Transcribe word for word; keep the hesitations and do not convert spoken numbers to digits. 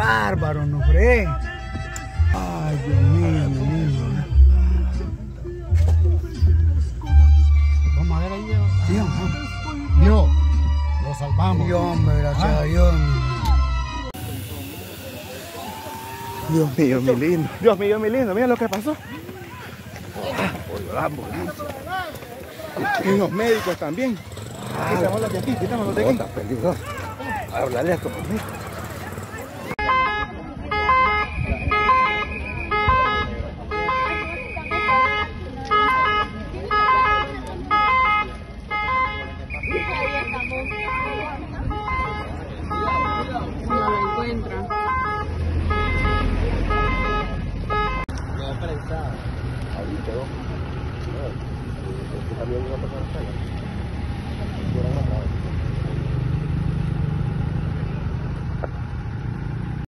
bárbaro, no crees. Ay, Dios mío, Dios mío. Vamos a ver ahí, Dios. Dios, lo salvamos. Dios, hombre, gracias ah. a Dios. Dios mío, mi lindo. Dios mío, mi lindo. Mira lo que pasó. Por la ambulancia. Y los médicos también. Quitámoslo de aquí, quitámoslo de aquí. Está peligroso. Háblale a tu conmigo. Ahí quedó. También una persona.